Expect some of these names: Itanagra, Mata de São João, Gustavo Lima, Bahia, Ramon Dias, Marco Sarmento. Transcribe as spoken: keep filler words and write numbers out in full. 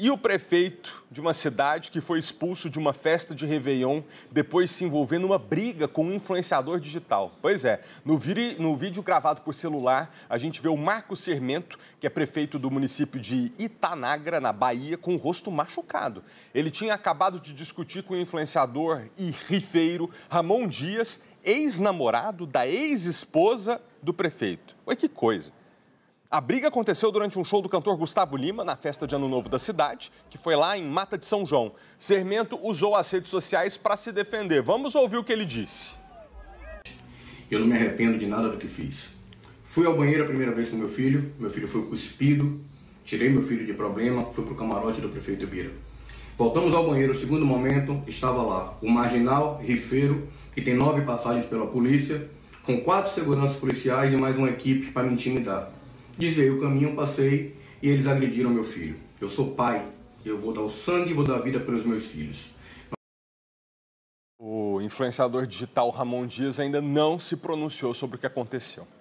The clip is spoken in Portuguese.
E o prefeito de uma cidade que foi expulso de uma festa de Réveillon depois se envolvendo numa briga com um influenciador digital. Pois é, no, vi- no vídeo gravado por celular, a gente vê o Marco Sarmento, que é prefeito do município de Itanagra, na Bahia, com o rosto machucado. Ele tinha acabado de discutir com o influenciador e rifeiro Ramon Dias, ex-namorado da ex-esposa do prefeito. Olha que coisa! A briga aconteceu durante um show do cantor Gustavo Lima, na festa de Ano Novo da cidade, que foi lá em Mata de São João. Sarmento usou as redes sociais para se defender. Vamos ouvir o que ele disse. Eu não me arrependo de nada do que fiz. Fui ao banheiro a primeira vez com meu filho, meu filho foi cuspido, tirei meu filho de problema, fui pro camarote do prefeito Bira. Voltamos ao banheiro, no segundo momento, estava lá o marginal rifeiro, que tem nove passagens pela polícia, com quatro seguranças policiais e mais uma equipe para me intimidar. Dizei o caminho, passei e eles agrediram meu filho. Eu sou pai, eu vou dar o sangue e vou dar a vida pelos meus filhos. O influenciador digital Ramon Dias ainda não se pronunciou sobre o que aconteceu.